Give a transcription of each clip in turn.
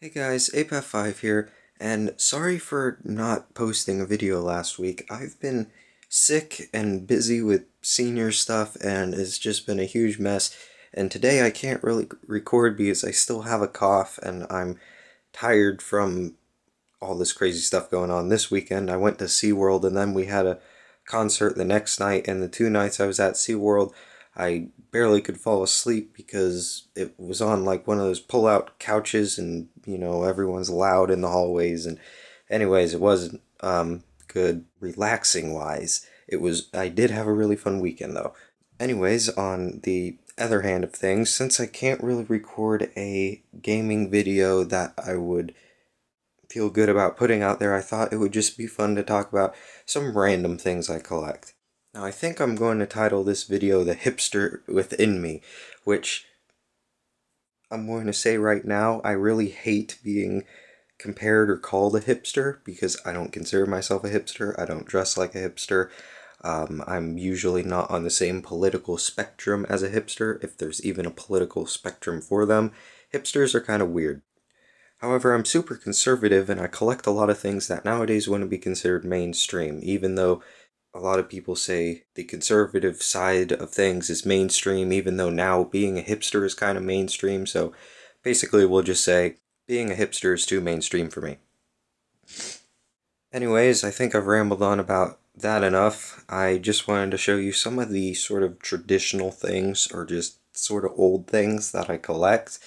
Hey guys, Apav5 here, and sorry for not posting a video last week. I've been sick and busy with senior stuff, and it's just been a huge mess, and today I can't really record because I still have a cough, and I'm tired from all this crazy stuff going on. This weekend I went to SeaWorld, and then we had a concert the next night, and the two nights I was at SeaWorld, I barely could fall asleep because it was on like one of those pull-out couches and, you know, everyone's loud in the hallways, and anyways, it wasn't good relaxing-wise. I did have a really fun weekend, though. Anyways, on the other hand of things, since I can't really record a gaming video that I would feel good about putting out there, I thought it would just be fun to talk about some random things I collect. Now I think I'm going to title this video The Hipster Within Me, which I'm going to say right now, I really hate being compared or called a hipster because I don't consider myself a hipster, I don't dress like a hipster, I'm usually not on the same political spectrum as a hipster, if there's even a political spectrum for them. Hipsters are kind of weird. However, I'm super conservative and I collect a lot of things that nowadays wouldn't be considered mainstream, even though a lot of people say the conservative side of things is mainstream, even though now being a hipster is kind of mainstream, so basically we'll just say being a hipster is too mainstream for me. Anyways, I think I've rambled on about that enough. I just wanted to show you some of the sort of traditional things, or just sort of old things that I collect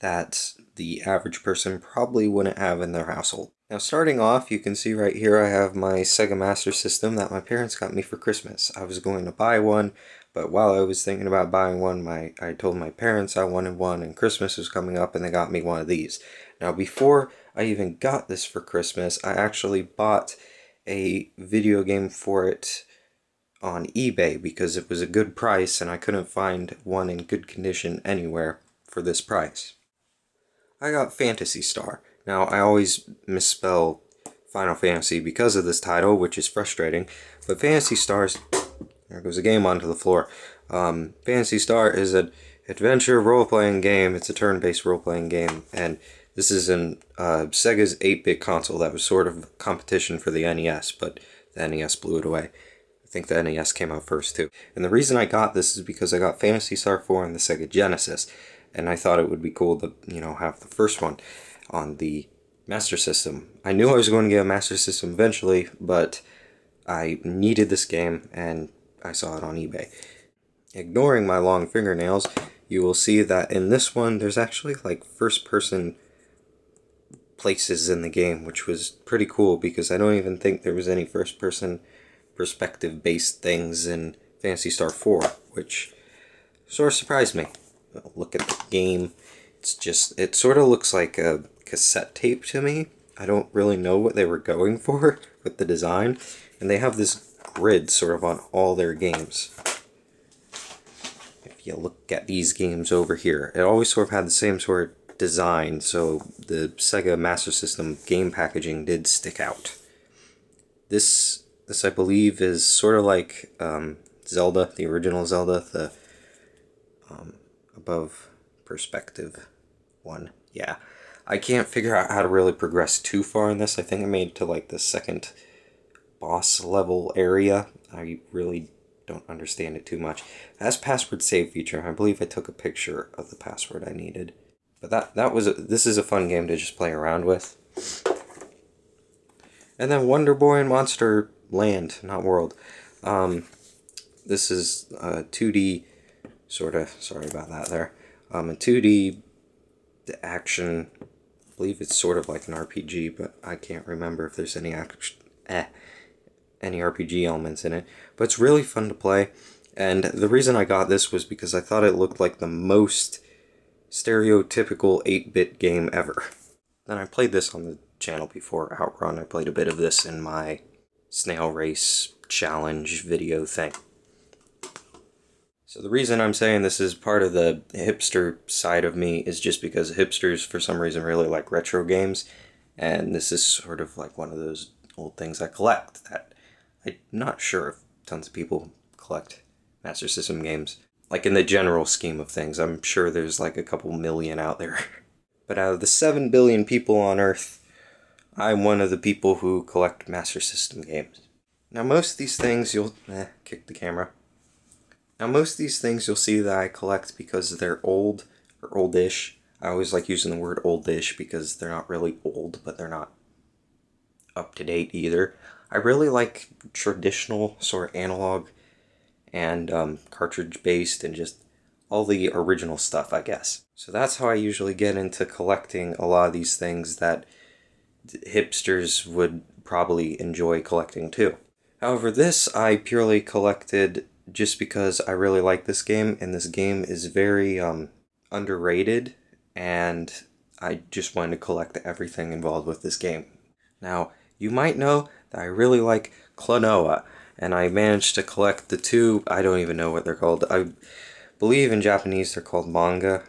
that the average person probably wouldn't have in their household. Now starting off, you can see right here I have my Sega Master System that my parents got me for Christmas. I was going to buy one, but while I was thinking about buying one, I told my parents I wanted one, and Christmas was coming up and they got me one of these. Now before I even got this for Christmas, I actually bought a video game for it on eBay because it was a good price and I couldn't find one in good condition anywhere for this price. I got Phantasy Star. Now, I always misspell Final Fantasy because of this title, which is frustrating, but Phantasy Stars, there goes the game onto the floor. Phantasy Star is an adventure role-playing game. It's a turn-based role-playing game, and this is in Sega's 8-bit console that was sort of competition for the NES, but the NES blew it away. I think the NES came out first, too. And the reason I got this is because I got Phantasy Star 4 and the Sega Genesis, and I thought it would be cool to, you know, have the first one on the Master System. I knew I was going to get a Master System eventually, but I needed this game and I saw it on eBay. Ignoring my long fingernails, you will see that in this one there's actually like first person places in the game, which was pretty cool because I don't even think there was any first person perspective based things in Phantasy Star 4, which sort of surprised me. Look at the game. It's just, it sort of looks like a cassette tape to me. I don't really know what they were going for with the design. And they have this grid sort of on all their games. If you look at these games over here, it always sort of had the same sort of design, so the Sega Master System game packaging did stick out. This I believe is sort of like Zelda, the original Zelda, the above perspective one. Yeah, I can't figure out how to really progress too far in this. I think I made it to like the second boss level area. I really don't understand it too much. It has password save feature, and I believe I took a picture of the password I needed. But this is a fun game to just play around with. And then Wonder Boy and Monster Land, not World. This is 2D. Sort of, sorry about that there. A 2D action, I believe it's sort of like an RPG, but I can't remember if there's any RPG elements in it. But it's really fun to play, and the reason I got this was because I thought it looked like the most stereotypical 8-bit game ever. And I played this on the channel before, Outrun. I played a bit of this in my snail race challenge video thing. So the reason I'm saying this is part of the hipster side of me is just because hipsters for some reason really like retro games, and this is sort of like one of those old things I collect that I'm not sure if tons of people collect Master System games. Like in the general scheme of things, I'm sure there's like a couple million out there. But out of the 7 billion people on Earth, I'm one of the people who collect Master System games. Now most of these things you'll... kick the camera. Now most of these things you'll see that I collect because they're old, or oldish. I always like using the word oldish because they're not really old, but they're not up to date either. I really like traditional, sort of analog, and cartridge-based, and just all the original stuff, I guess. So that's how I usually get into collecting a lot of these things that hipsters would probably enjoy collecting too. However, this I purely collected just because I really like this game, and this game is very underrated, and I just wanted to collect everything involved with this game. Now, you might know that I really like Klonoa, and I managed to collect the two, I don't even know what they're called. I believe in Japanese they're called manga,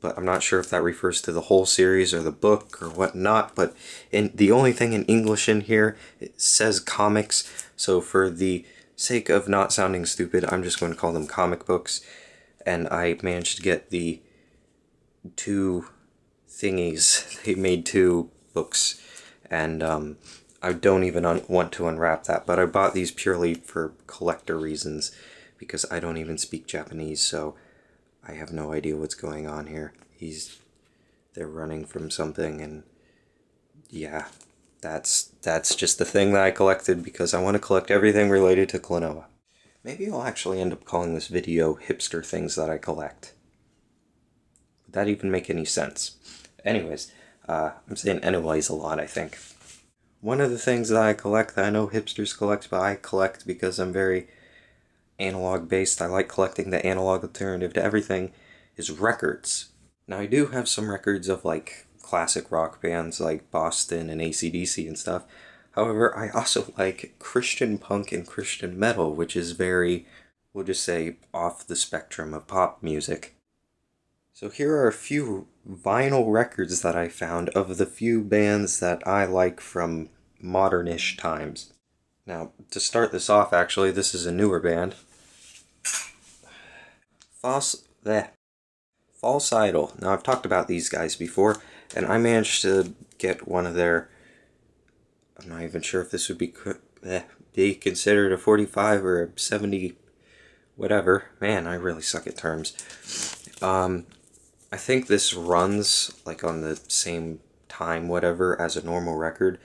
but I'm not sure if that refers to the whole series or the book or whatnot, but the only thing in English in here, it says comics, so for the sake of not sounding stupid, I'm just going to call them comic books, and I managed to get the two thingies. They made two books, and I don't even want to unwrap that, but I bought these purely for collector reasons, because I don't even speak Japanese, so I have no idea what's going on here. They're running from something, and yeah, that's just the thing that I collected because I want to collect everything related to Klonoa. Maybe I'll actually end up calling this video Hipster Things That I Collect. Would that even make any sense? Anyways, I'm saying anyways a lot, I think. One of the things that I collect that I know hipsters collect, but I collect because I'm very analog based, I like collecting the analog alternative to everything, is records. Now I do have some records of like classic rock bands like Boston and AC/DC and stuff. However, I also like Christian punk and Christian metal, which is very, we'll just say, off the spectrum of pop music. So here are a few vinyl records that I found of the few bands that I like from modernish times. Now, to start this off, actually, this is a newer band. False Idol. Now, I've talked about these guys before, and I managed to get one of their... I'm not even sure if this would be considered a 45 or a 70... whatever. Man, I really suck at terms. I think this runs, like, on the same time, whatever, as a normal record.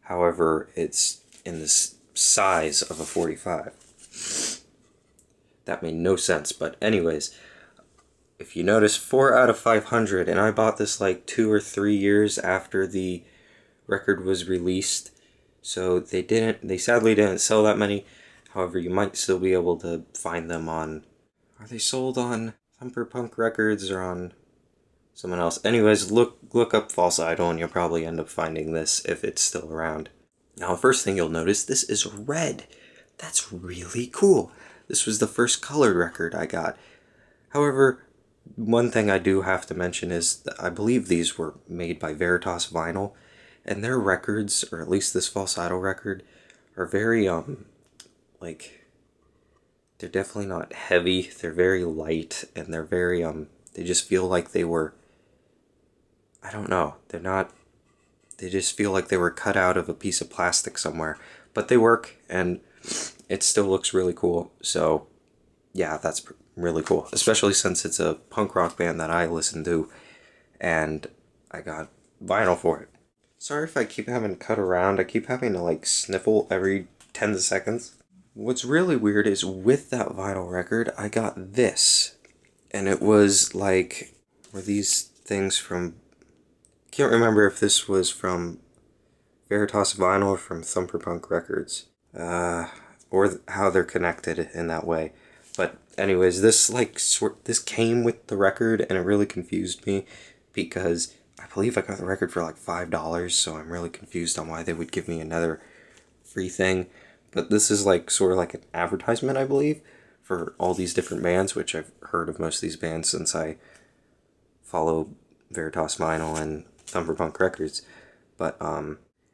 However, it's in the size of a 45. That made no sense, but anyways, if you notice, 4 out of 500, and I bought this like 2 or 3 years after the record was released, so they sadly didn't sell that many. However, you might still be able to find them on, are they sold on Thumper Punk Records or on someone else? Anyways, look up False Idol and you'll probably end up finding this if it's still around. Now, first thing you'll notice, this is red. That's really cool. This was the first colored record I got. However, one thing I do have to mention is that I believe these were made by Veritas Vinyl, and their records, or at least this False Idol record, are very, like, they're definitely not heavy, they're very light, and they're very, they just feel like they were, I don't know, they're not... They just feel like they were cut out of a piece of plastic somewhere. But they work, and it still looks really cool. So, yeah, that's really cool. Especially since it's a punk rock band that I listen to, and I got vinyl for it. Sorry if I keep having to cut around. I keep having to, like, sniffle every 10 seconds. What's really weird is with that vinyl record, I got this. And it was, like, were these things from... Can't remember if this was from Veritas Vinyl or from Thumper Punk Records, or how they're connected in that way. But anyways, this came with the record, and it really confused me because I believe I got the record for like $5, so I'm really confused on why they would give me another free thing. But this is like sort of like an advertisement, I believe, for all these different bands, which I've heard of most of these bands since I follow Veritas Vinyl and Thumper Punk Records, but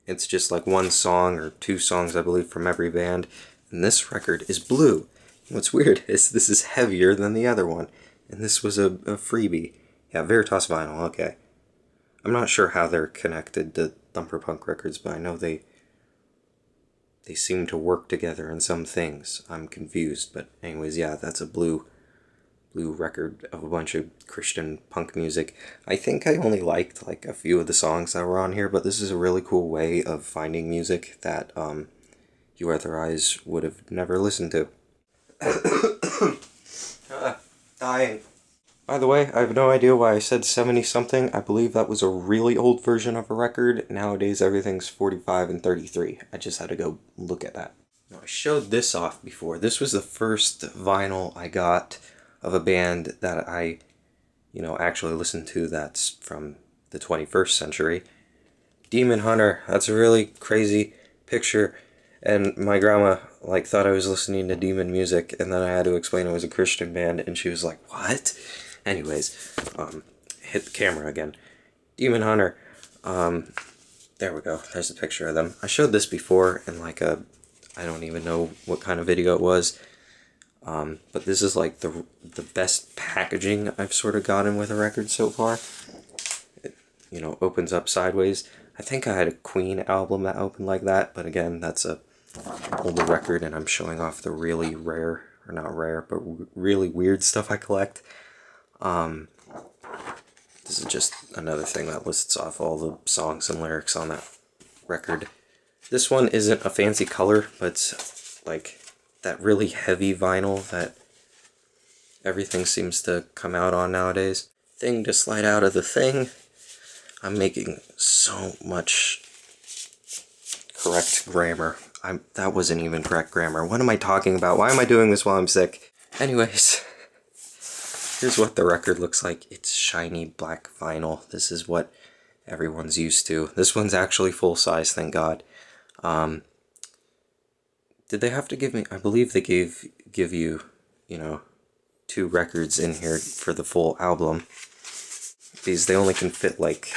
it's just like one song or 2 songs, I believe, from every band, and this record is blue. And what's weird is this is heavier than the other one, and this was a freebie. Yeah, Veritas Vinyl, okay. I'm not sure how they're connected to Thumper Punk Records, but I know they seem to work together in some things. I'm confused, but anyways, yeah, that's a blue record of a bunch of Christian punk music. I think I only liked like a few of the songs that were on here, but this is a really cool way of finding music that you otherwise would have never listened to. Dying. By the way, I have no idea why I said 70-something. I believe that was a really old version of a record. Nowadays, everything's 45 and 33. I just had to go look at that. Now, I showed this off before. This was the first vinyl I got of a band that I, you know, actually listened to that's from the 21st century. Demon Hunter. That's a really crazy picture. And my grandma, like, thought I was listening to demon music, and then I had to explain it was a Christian band, and she was like, what? Anyways, hit the camera again. Demon Hunter. There we go. There's a picture of them. I showed this before in, like, a, I don't even know what kind of video it was. But this is, like, the best packaging I've sort of gotten with a record so far. It, you know, opens up sideways. I think I had a Queen album that opened like that, but again, that's a older record, and I'm showing off the really rare, or not rare, but really weird stuff I collect. This is just another thing that lists off all the songs and lyrics on that record. This one isn't a fancy color, but it's like that really heavy vinyl that everything seems to come out on nowadays. Thing to slide out of the thing. I'm making so much correct grammar. That wasn't even correct grammar. What am I talking about? Why am I doing this while I'm sick? Anyways, here's what the record looks like. It's shiny black vinyl. This is what everyone's used to. This one's actually full size, thank God. Did they have to give me, I believe they give you, you know, 2 records in here for the full album. These, they only can fit like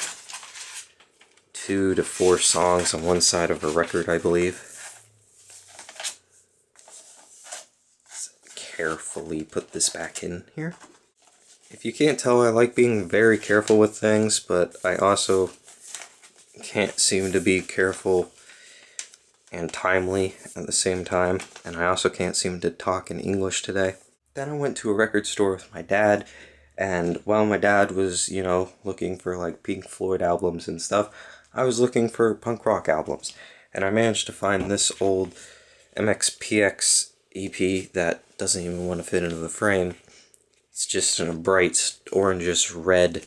2 to 4 songs on one side of a record, I believe. Let's carefully put this back in here. If you can't tell, I like being very careful with things, but I also can't seem to be careful and timely at the same time, and I also can't seem to talk in English today. Then I went to a record store with my dad, and while my dad was, you know, looking for like Pink Floyd albums and stuff, I was looking for punk rock albums. And I managed to find this old MXPX EP that doesn't even want to fit into the frame. It's just in a bright orangish red.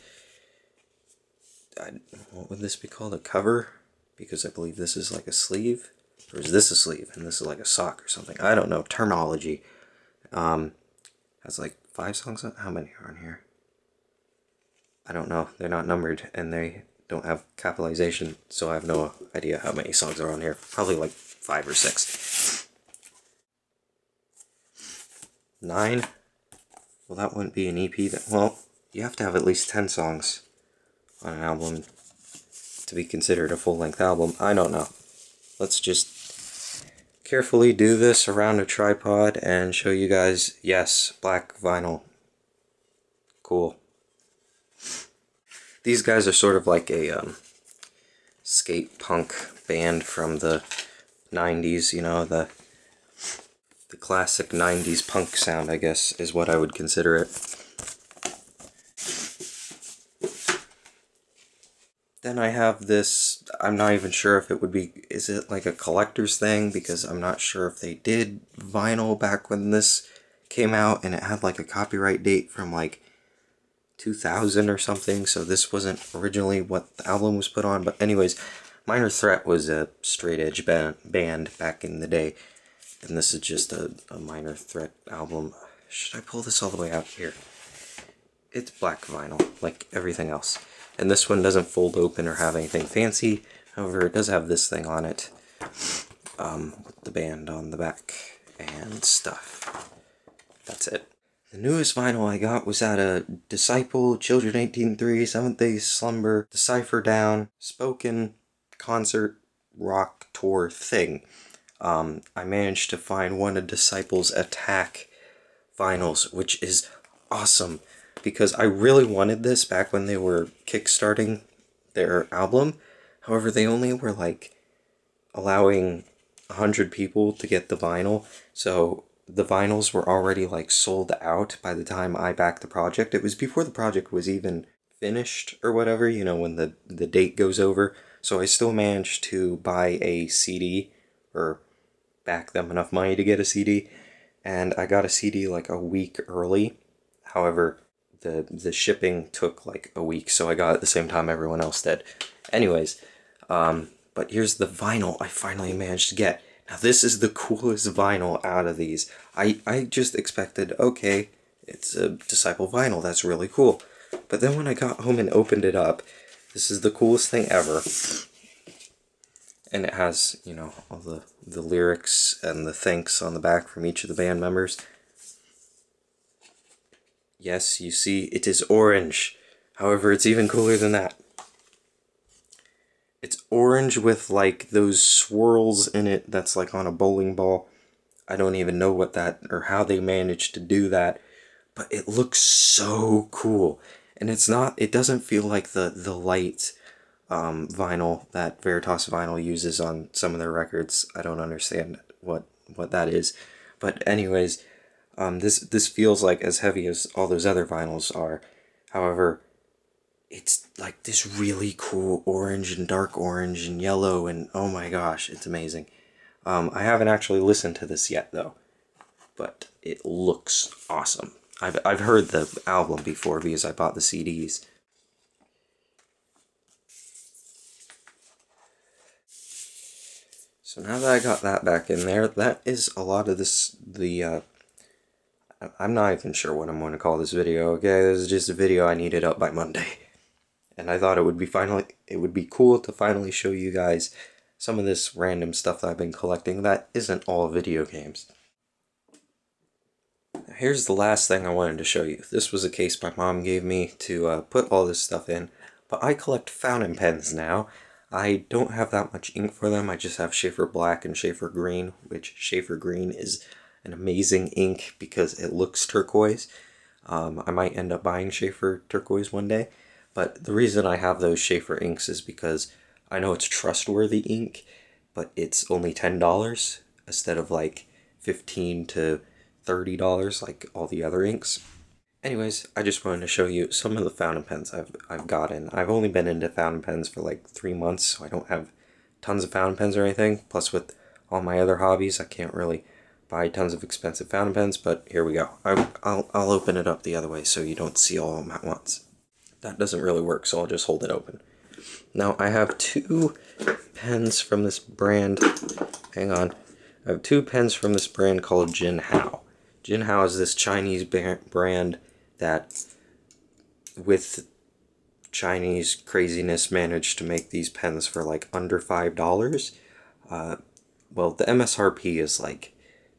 What would this be called? A cover? Because I believe this is like a sleeve. Or is this a sleeve? And this is like a sock or something. I don't know. Terminology. That's like 5 songs on? How many are on here? I don't know. They're not numbered, and they don't have capitalization, so I have no idea how many songs are on here. Probably like 5 or 6. 9? Well, that wouldn't be an EP. Well, you have to have at least 10 songs on an album to be considered a full-length album. I don't know. Let's just carefully do this around a tripod and show you guys, yes, black vinyl. Cool. These guys are sort of like a skate punk band from the 90s, you know, the classic 90s punk sound, I guess, is what I would consider it. Then I have this, I'm not even sure if it would be, is it like a collector's thing? Because I'm not sure if they did vinyl back when this came out, and it had like a copyright date from like 2000 or something, so this wasn't originally what the album was put on. But anyways, Minor Threat was a straight edge band back in the day, and this is just a Minor Threat album. Should I pull this all the way out here? It's black vinyl, like everything else. And this one doesn't fold open or have anything fancy. However, it does have this thing on it. With the band on the back and stuff. That's it. The newest vinyl I got was out of Disciple, Children 18-3, Seventh Day Slumber, Decipherdown, Spoken Concert Rock Tour thing. I managed to find one of Disciple's Attack vinyls, which is awesome. Because I really wanted this back when they were kickstarting their album. However, they only were like allowing 100 people to get the vinyl, so the vinyls were already like sold out by the time I backed the project. It was before the project was even finished or whatever, you know, when the date goes over. So I still managed to buy a CD, or back them enough money to get a CD, and I got a CD like a week early. However, the shipping took like a week, so I got it at the same time everyone else did. Anyways, but here's the vinyl I finally managed to get. Now this is the coolest vinyl out of these. I just expected, okay, it's a Disciple vinyl, that's really cool. But then when I got home and opened it up, this is the coolest thing ever. And it has, you know, all the lyrics and the thanks on the back from each of the band members. Yes, you see, it is orange. However, it's even cooler than that. It's orange with, like, those swirls in it that's, like, on a bowling ball. I don't even know what that, or how they managed to do that. But it looks so cool. And it's not, it doesn't feel like the light vinyl that Veritas Vinyl uses on some of their records. I don't understand what that is. But anyways, this feels like as heavy as all those other vinyls are. However, it's like this really cool orange and dark orange and yellow, and oh my gosh, it's amazing. I haven't actually listened to this yet though, but it looks awesome. I've heard the album before because I bought the CDs. So now that I got that back in there, that is a lot of this, I'm not even sure what I'm going to call this video, okay? This is just a video I needed up by Monday. And I thought it would be cool to finally show you guys some of this random stuff that I've been collecting that isn't all video games. Now here's the last thing I wanted to show you. This was a case my mom gave me to put all this stuff in, but I collect fountain pens now. I don't have that much ink for them, I just have Schaefer Black and Schaefer Green, which Schaefer Green is an amazing ink because it looks turquoise. I might end up buying Schaefer Turquoise one day, but the reason I have those Schaefer inks is because I know it's trustworthy ink, but it's only $10 instead of like $15 to $30 like all the other inks. Anyways, I just wanted to show you some of the fountain pens I've gotten. I've only been into fountain pens for like 3 months, so I don't have tons of fountain pens or anything. Plus with all my other hobbies, I can't really buy tons of expensive fountain pens, but here we go. I'll open it up the other way so you don't see all of them at once. That doesn't really work, so I'll just hold it open. Now I have two pens from this brand. Hang on. I have two pens from this brand called Jinhao. Jinhao is this Chinese brand that with Chinese craziness managed to make these pens for like under $5. Well, the MSRP is like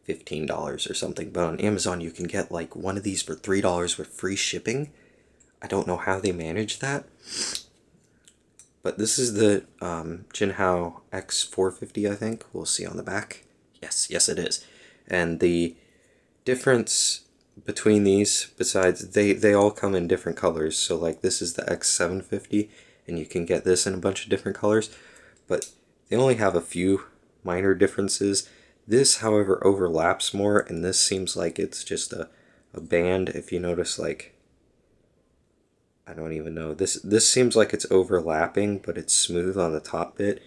$15 or something, but on Amazon you can get like one of these for $3 with free shipping. I don't know how they manage that. But this is the Jinhao X450, I think. We'll see on the back. Yes it is. And the difference between these, besides they all come in different colors, so like this is the X750 and you can get this in a bunch of different colors, but they only have a few minor differences. This however overlaps more, and this seems like it's just a band. If you notice, like, I don't even know, this seems like it's overlapping but it's smooth on the top bit,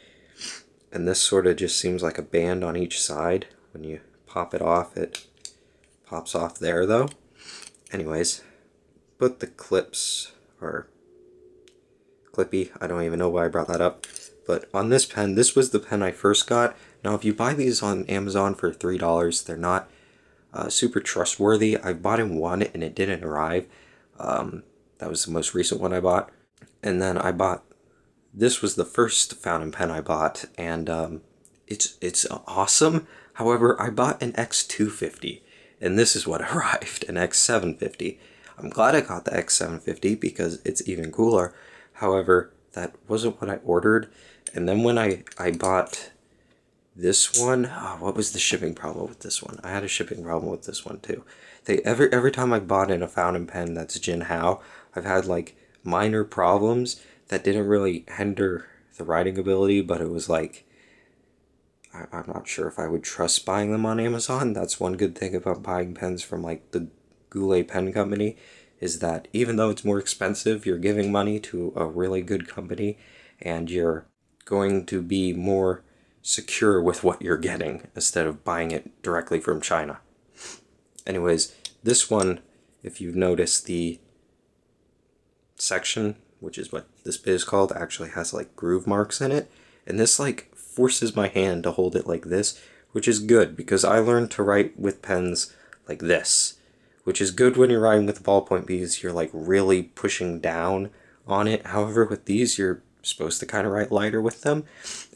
and this sort of just seems like a band on each side. When you pop it off, it pops off there though. Anyways, but the clips are clippy. I don't even know why I brought that up. But on this pen, this was the pen I first got. Now if you buy these on Amazon for $3, they're not super trustworthy. I bought in one and it didn't arrive. That was the most recent one I bought. And then I bought, this was the first fountain pen I bought, and it's awesome. However, I bought an X250. And this is what arrived, an X750. I'm glad I got the X750 because it's even cooler. However, that wasn't what I ordered. And then when I bought this one, oh, what was the shipping problem with this one? I had a shipping problem with this one too. Every time I bought in a fountain pen that's Jinhao, I've had like minor problems that didn't really hinder the writing ability, but it was like, I'm not sure if I would trust buying them on Amazon. That's one good thing about buying pens from like the Goulet Pen Company, is that even though it's more expensive, you're giving money to a really good company and you're going to be more secure with what you're getting instead of buying it directly from China. Anyways, this one, if you've noticed, the section, which is what this bit is called, actually has like groove marks in it, and this like forces my hand to hold it like this, which is good because I learned to write with pens like this, which is good when you're writing with the ballpoint because you're like really pushing down on it. However, with these, you're supposed to kind of write lighter with them.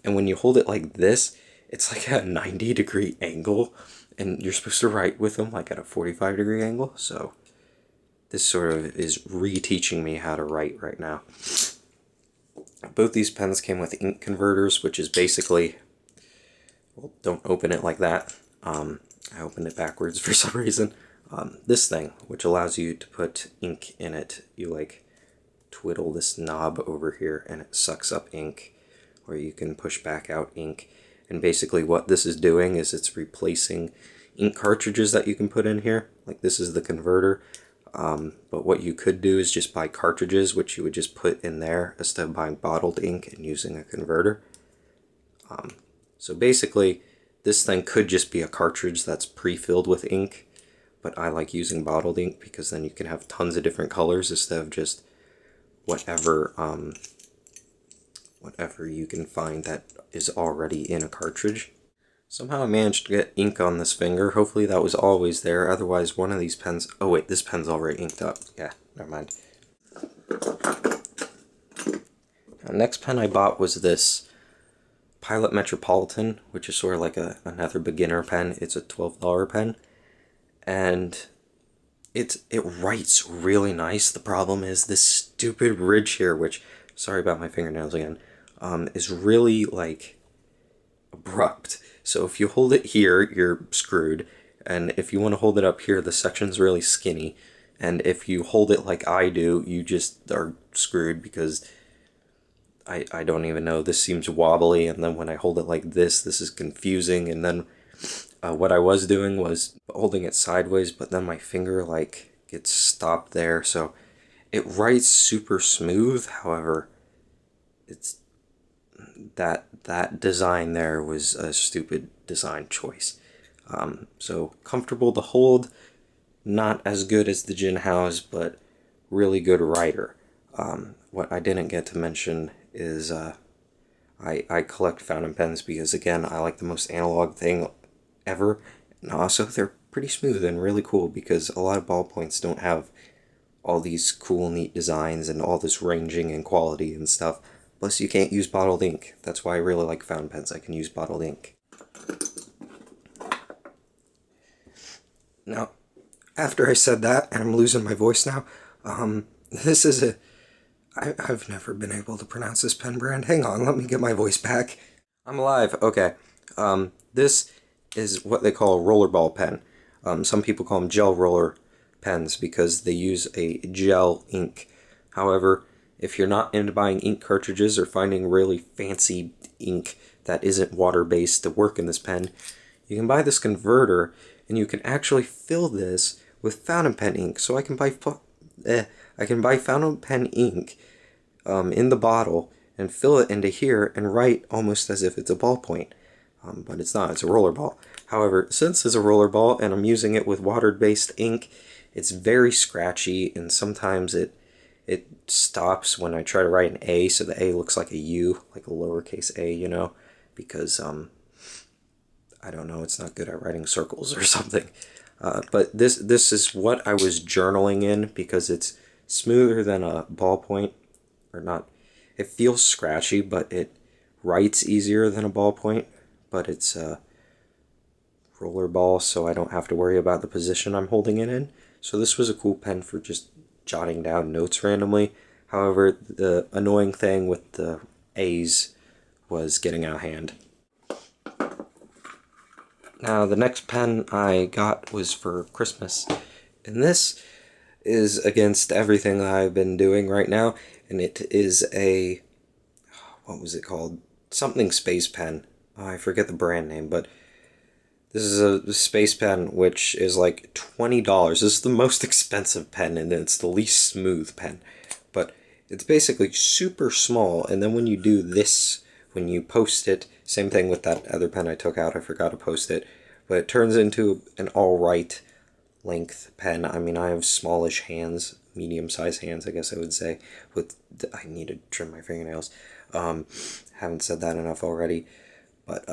And when you hold it like this, it's like at a 90-degree angle, and you're supposed to write with them like at a 45-degree angle. So this sort of is reteaching me how to write right now. Both these pens came with ink converters, which is basically, well, don't open it like that. I opened it backwards for some reason. This thing, which allows you to put ink in it. You like twiddle this knob over here and it sucks up ink, or you can push back out ink. And basically what this is doing is it's replacing ink cartridges that you can put in here. Like this is the converter, but what you could do is just buy cartridges, which you would just put in there instead of buying bottled ink and using a converter. So basically this thing could just be a cartridge that's pre-filled with ink, but I like using bottled ink because then you can have tons of different colors instead of just whatever whatever you can find that is already in a cartridge. Somehow I managed to get ink on this finger. Hopefully that was always there. Otherwise one of these pens... Oh wait, this pen's already inked up. Yeah, never mind. The next pen I bought was this Pilot Metropolitan, which is sort of like another beginner pen. It's a $12 pen. And it writes really nice. The problem is this stupid ridge here, which, sorry about my fingernails again, is really like abrupt. So if you hold it here, you're screwed. And if you want to hold it up here, the section's really skinny. And if you hold it like I do, you just are screwed because I don't even know. This seems wobbly. And then when I hold it like this, this is confusing. And then what I was doing was holding it sideways, but then my finger like gets stopped there, so it writes super smooth. However, it's that design there was a stupid design choice. So comfortable to hold, not as good as the Jinhao's, but really good writer. What I didn't get to mention is I collect fountain pens because, again, I like the most analog thing ever, and also they're pretty smooth and really cool because a lot of ballpoints don't have all these cool, neat designs and all this ranging and quality and stuff. Plus, you can't use bottled ink. That's why I really like fountain pens. I can use bottled ink. Now, after I said that, and I'm losing my voice now, this is a... I've never been able to pronounce this pen brand. Hang on, let me get my voice back. I'm alive. Okay. This is what they call a rollerball pen. Some people call them gel roller pens because they use a gel ink. However, if you're not into buying ink cartridges or finding really fancy ink that isn't water-based to work in this pen, you can buy this converter and you can actually fill this with fountain pen ink. So I can buy... I can buy fountain pen ink in the bottle and fill it into here and write almost as if it's a ballpoint. But it's not, it's a rollerball. However, since it's a rollerball and I'm using it with water-based ink, it's very scratchy and sometimes it stops when I try to write an A, so the A looks like a U, like a lowercase a, you know, because, I don't know, it's not good at writing circles or something. But this is what I was journaling in because it's smoother than a ballpoint, or not. It feels scratchy, but it writes easier than a ballpoint, but it's a rollerball, so I don't have to worry about the position I'm holding it in. So this was a cool pen for just jotting down notes randomly. However, the annoying thing with the A's was getting out of hand. Now, the next pen I got was for Christmas, and this is against everything that I've been doing right now. and it is a, what was it called? Something Space Pen. Oh, I forget the brand name, but this is a Space Pen which is like $20. This is the most expensive pen, and it's the least smooth pen. But it's basically super small, and then when you do this, when you post it, same thing with that other pen I took out, I forgot to post it, but it turns into an alright length pen. I mean, I have smallish hands, medium-sized hands, I guess I would say, with, I need to trim my fingernails. Haven't said that enough already, but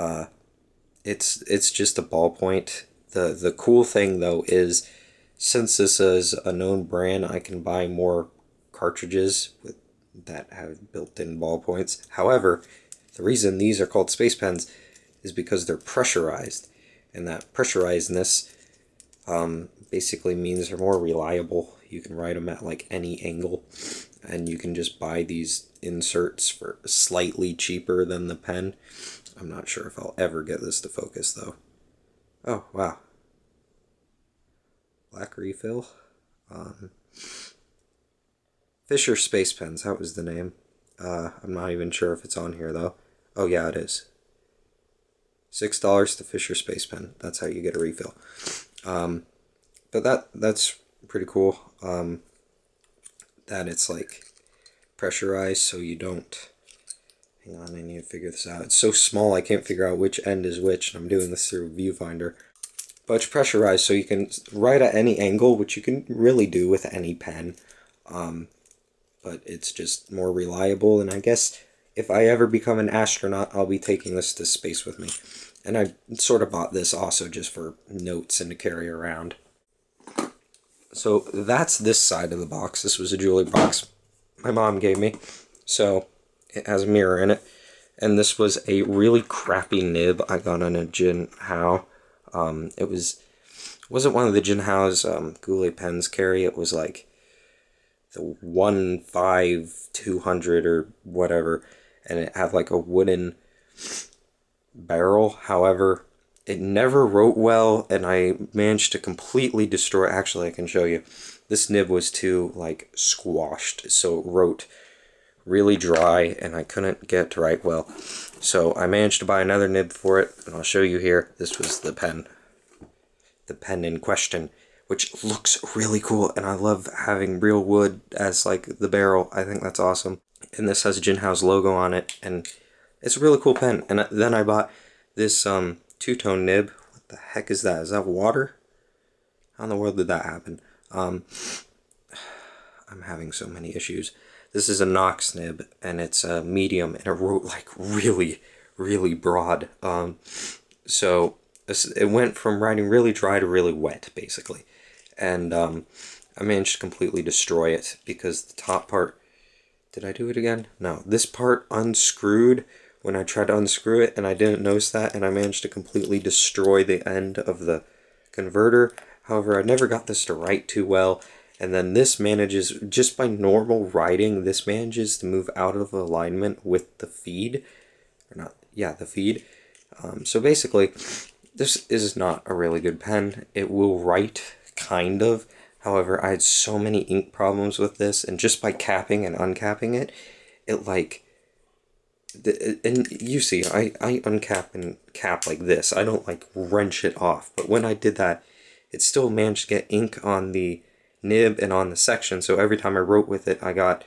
it's just a ballpoint. The cool thing though is, since this is a known brand, I can buy more cartridges with that have built-in ballpoints. However, the reason these are called Space Pens is because they're pressurized, and that pressurizedness basically means they're more reliable. You can write them at like any angle, and you can just buy these inserts for slightly cheaper than the pen. I'm not sure if I'll ever get this to focus though. Oh wow, black refill. Fisher Space Pens, that was the name. I'm not even sure if it's on here though. Oh yeah, it is. $6 to Fisher Space Pen. That's how you get a refill. But that's pretty cool. That it's like pressurized, so you don't. Hang on, I need to figure this out. It's so small I can't figure out which end is which, and I'm doing this through viewfinder. But it's pressurized, so you can write at any angle, which you can really do with any pen. But it's just more reliable, and I guess if I ever become an astronaut, I'll be taking this to space with me. And I sort of bought this also just for notes and to carry around. So that's this side of the box. This was a jewelry box my mom gave me, so it has a mirror in it. And this was a really crappy nib I got on a Jinhao. It wasn't one of the Jinhao's Goulet pens carry. It was like the 1/5/200 or whatever, and it had like a wooden barrel. However, it never wrote well, and I managed to completely destroy. Actually, I can show you. This nib was too like squashed, so it wrote really dry, and I couldn't get it to write well. So I managed to buy another nib for it, and I'll show you here. This was the pen in question, which looks really cool, and I love having real wood as like the barrel. I think that's awesome. And this has a Jinhao's logo on it, and it's a really cool pen. And then I bought this two-tone nib. What the heck is that? Is that water? How in the world did that happen? I'm having so many issues. This is a Nox nib, and it's a medium, and it wrote like really, really broad. So it went from writing really dry to really wet, basically. And I managed to completely destroy it because the top part, did I do it again? No, this part unscrewed when I tried to unscrew it, and I didn't notice that, and I managed to completely destroy the end of the converter. However, I never got this to write too well, and then this manages, just by normal writing, this manages to move out of alignment with the feed. Or not, yeah, the feed. So basically, this is not a really good pen. It will write, kind of. However, I had so many ink problems with this, and just by capping and uncapping it, it like... And you see, I uncap and cap like this. I don't like wrench it off. But when I did that, it still managed to get ink on the nib and on the section. So every time I wrote with it, I got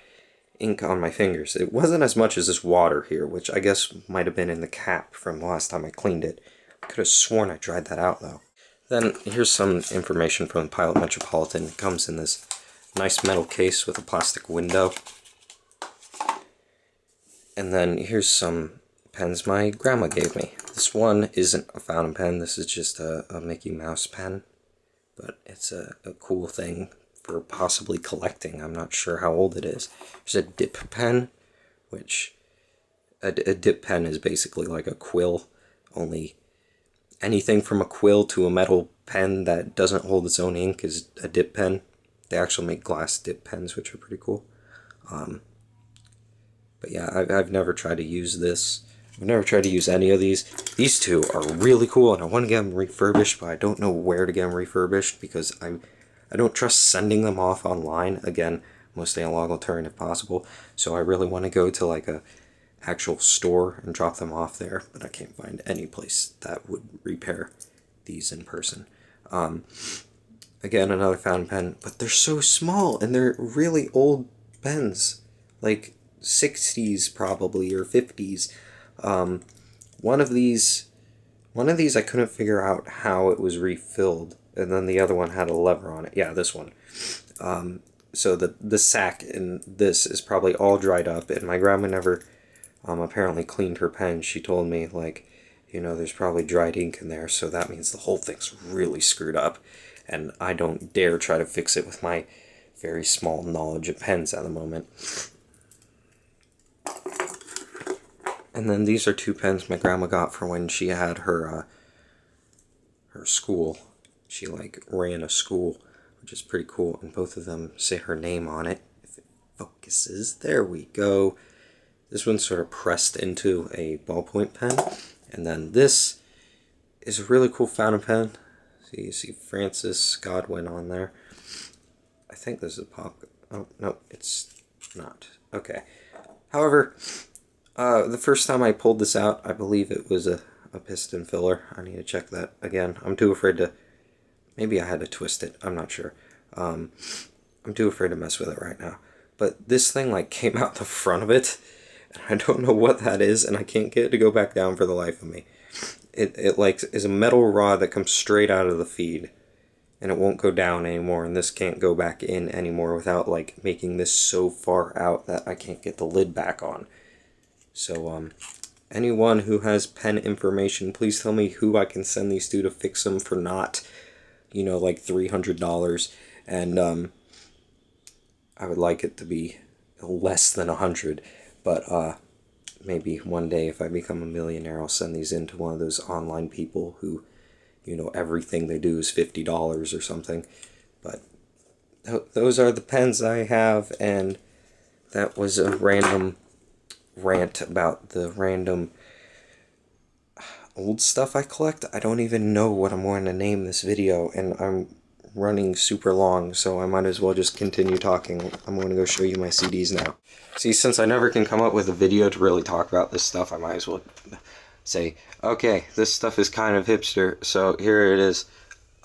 ink on my fingers. It wasn't as much as this water here, which I guess might have been in the cap from the last time I cleaned it. Could have sworn I dried that out though. Then here's some information from Pilot Metropolitan. It comes in this nice metal case with a plastic window. And then here's some pens my grandma gave me. This one isn't a fountain pen. This is just a Mickey Mouse pen. But it's a cool thing for possibly collecting. I'm not sure how old it is. There's a dip pen, which a dip pen is basically like a quill, only anything from a quill to a metal pen that doesn't hold its own ink is a dip pen. They actually make glass dip pens, which are pretty cool. But yeah, I've never tried to use this. I've never tried to use any of these. These two are really cool, and I want to get them refurbished, but I don't know where to get them refurbished because I don't trust sending them off online. Again, I'm going to stay on long term if possible. So I really want to go to like a actual store and drop them off there, but I can't find any place that would repair these in person. Again, another fountain pen, but they're so small and they're really old pens, like 60s probably, or 50s. One of these I couldn't figure out how it was refilled, and then the other one had a lever on it. Yeah, this one. So the sack in this is probably all dried up, and my grandma never apparently cleaned her pen. She told me, like, you know, there's probably dried ink in there, so that means the whole thing's really screwed up, and I don't dare try to fix it with my very small knowledge of pens at the moment. And then these are two pens my grandma got for when she had her her school. She like ran a school, which is pretty cool, and both of them say her name on it. If it focuses, there we go. This one's sort of pressed into a ballpoint pen. And then this is a really cool fountain pen. So you see Francis Godwin on there. I think this is a pop. Oh, no, it's not. Okay. However, the first time I pulled this out, I believe it was a piston filler. I need to check that again. I'm too afraid to... Maybe I had to twist it. I'm not sure. I'm too afraid to mess with it right now. But this thing, like, came out the front of it. And I don't know what that is, and I can't get it to go back down for the life of me. It like, is a metal rod that comes straight out of the feed. And it won't go down anymore, and this can't go back in anymore without, like, making this so far out that I can't get the lid back on. So, anyone who has pen information, please tell me who I can send these to fix them for not, you know, like $300. And, I would like it to be less than 100. But maybe one day if I become a millionaire, I'll send these in to one of those online people who, you know, everything they do is $50 or something. But those are the pens I have, and that was a random rant about the random old stuff I collect. I don't even know what I'm going to name this video, and I'm running super long, so I might as well just continue talking. I'm going to go show you my CDs now. See, since I never can come up with a video to really talk about this stuff, I might as well say, okay, this stuff is kind of hipster, so here it is.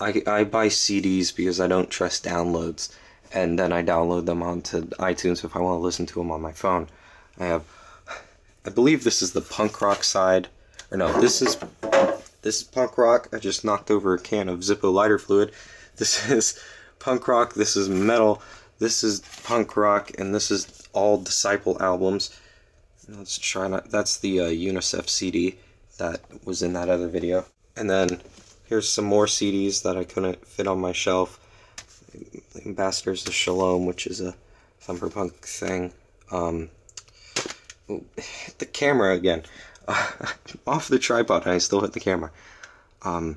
I buy CDs because I don't trust downloads, and then I download them onto iTunes if I want to listen to them on my phone. I have, I believe this is the punk rock side, or no, this is punk rock. I just knocked over a can of Zippo lighter fluid. This is punk rock, this is metal, this is punk rock, and this is all Disciple albums. Let's try not... That's the UNICEF CD that was in that other video. And then here's some more CDs that I couldn't fit on my shelf. The Ambassadors of Shalom, which is a Thumper Punk thing. Hit the camera again. Off the tripod and I still hit the camera. Why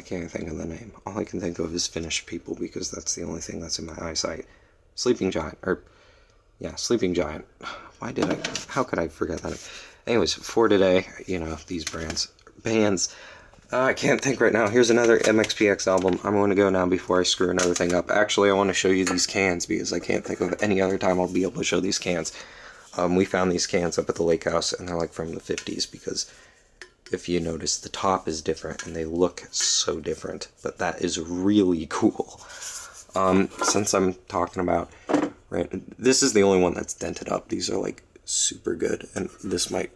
can't I think of the name? All I can think of is Finnish people, because that's the only thing that's in my eyesight. Sleeping Giant, or... Yeah, Sleeping Giant. Why did I... How could I forget that? Anyways, for today, you know, these bands. I can't think right now. Here's another MXPX album. I'm going to go now before I screw another thing up. Actually, I want to show you these cans, because I can't think of any other time I'll be able to show these cans. We found these cans up at the lake house, and they're like from the 50s, because... If you notice, the top is different, and they look so different, but that is really cool. Since I'm talking about... Right, this is the only one that's dented up. These are, like, super good, and this might...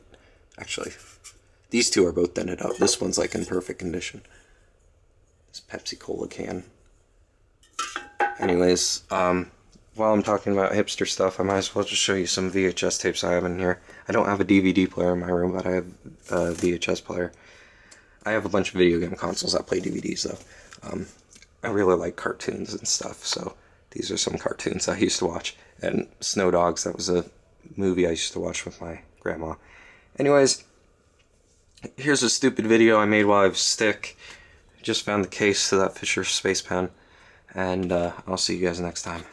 Actually, these two are both dented up. This one's, like, in perfect condition. This Pepsi Cola can. Anyways, while I'm talking about hipster stuff, I might as well just show you some VHS tapes I have in here. I don't have a DVD player in my room, but I have a VHS player. I have a bunch of video game consoles that play DVDs, though. I really like cartoons and stuff, so these are some cartoons I used to watch. And Snow Dogs, that was a movie I used to watch with my grandma. Anyways, here's a stupid video I made while I was sick. I just found the case to that Fisher Space Pen, and I'll see you guys next time.